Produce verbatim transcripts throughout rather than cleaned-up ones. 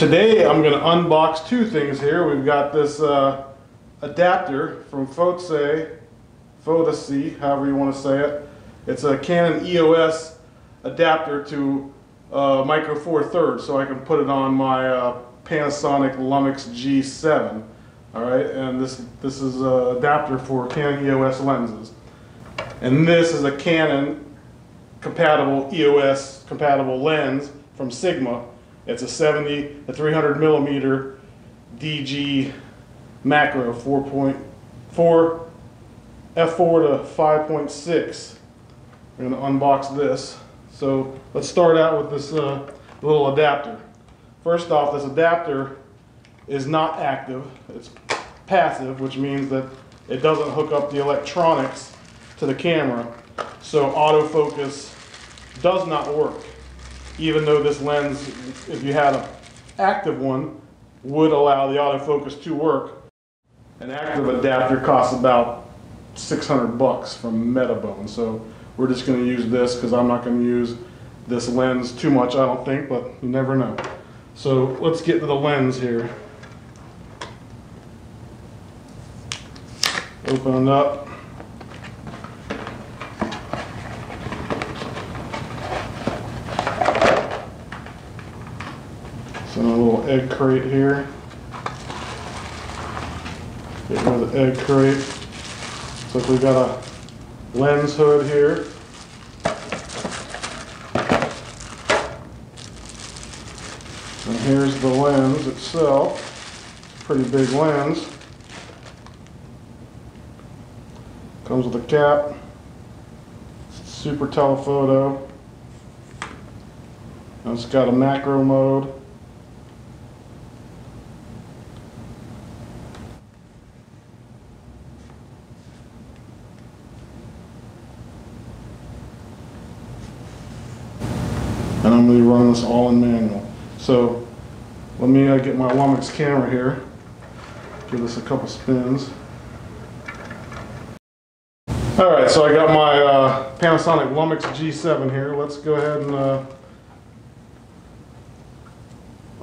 Today I'm going to unbox two things here. We've got this uh, adapter from Fotasy, Fotasy, however you want to say it. It's a Canon E O S adapter to uh, Micro Four Thirds, so I can put it on my uh, Panasonic Lumix G seven. All right, and this this is an adapter for Canon E O S lenses, and this is a Canon compatible E O S compatible lens from Sigma. It's a seventy to three hundred millimeter D G macro, four point four f four to five point six. We're going to unbox this. So let's start out with this uh, little adapter. First off, this adapter is not active, it's passive, which means that it doesn't hook up the electronics to the camera, so autofocus does not work, even though this lens, if you had an active one, would allow the autofocus to work. An active adapter costs about six hundred bucks from Metabone, so we're just going to use this because I'm not going to use this lens too much, I don't think, but you never know. So let's get to the lens here. Open it up. So a little egg crate here. Get rid of the egg crate. Looks like we've got a lens hood here. And here's the lens itself. It's a pretty big lens. Comes with a cap. Super telephoto. And it's got a macro mode. And I'm going to run this all in manual. So let me uh, get my Lumix camera here, give this a couple spins. Alright, so I got my uh, Panasonic Lumix G seven here. Let's go ahead and uh,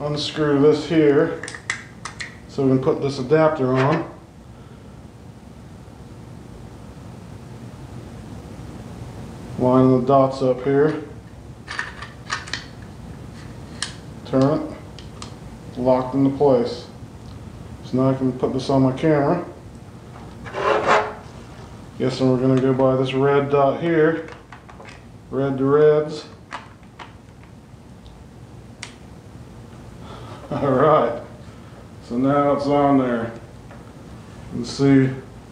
unscrew this here so we can put this adapter on. Line the dots up here. Turn it, locked into place. So now I can put this on my camera. Guessing we're gonna go by this red dot here. Red to reds. Alright. So now it's on there. You can see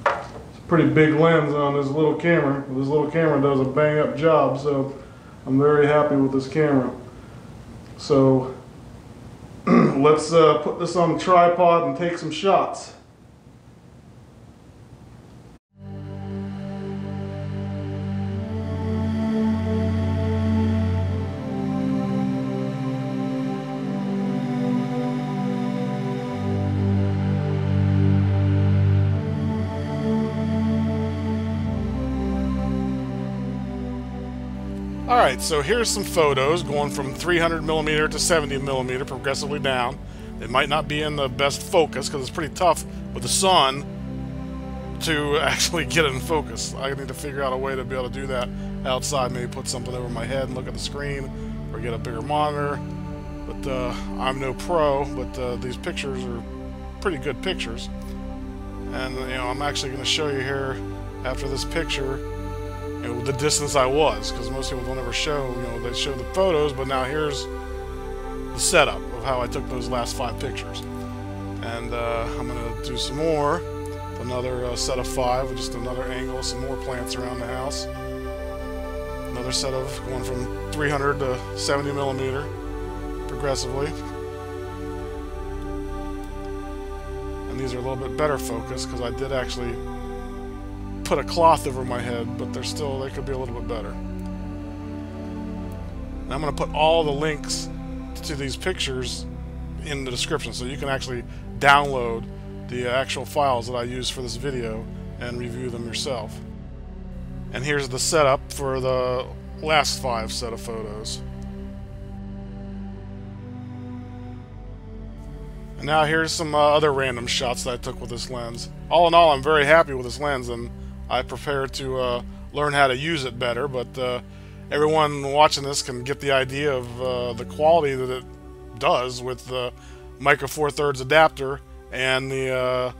it's a pretty big lens on this little camera. This little camera does a bang up job, so I'm very happy with this camera. So let's uh, put this on the tripod and take some shots. Alright, so here's some photos going from three hundred millimeter to seventy millimeter, progressively down. It might not be in the best focus because it's pretty tough with the sun to actually get it in focus. I need to figure out a way to be able to do that outside, maybe put something over my head and look at the screen or get a bigger monitor. But uh, I'm no pro, but uh, these pictures are pretty good pictures. And you know, I'm actually going to show you here after this picture the distance I was, because most people don't ever show, you know, they show the photos, but now here's the setup of how I took those last five pictures. And uh, I'm going to do some more, another uh, set of five with just another angle, some more plants around the house, another set of going from three hundred to seventy millimeter progressively. And these are a little bit better focused because I did actually put a cloth over my head, but they're still, they could be a little bit better. And I'm going to put all the links to these pictures in the description so you can actually download the actual files that I use for this video and review them yourself. And here's the setup for the last five set of photos. And now here's some uh, other random shots that I took with this lens. All in all, I'm very happy with this lens, and I prepare to uh, learn how to use it better, but uh, everyone watching this can get the idea of uh, the quality that it does with the Micro Four Thirds adapter and the uh,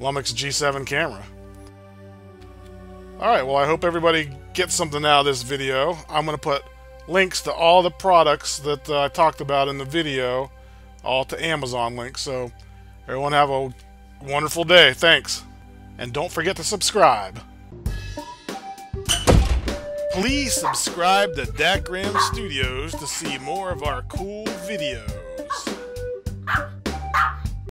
Lumix G seven camera. Alright, well, I hope everybody gets something out of this video. I'm going to put links to all the products that uh, I talked about in the video, all to Amazon links. So everyone have a wonderful day. Thanks. And don't forget to subscribe. Please subscribe to DAHCKRAM Studios to see more of our cool videos.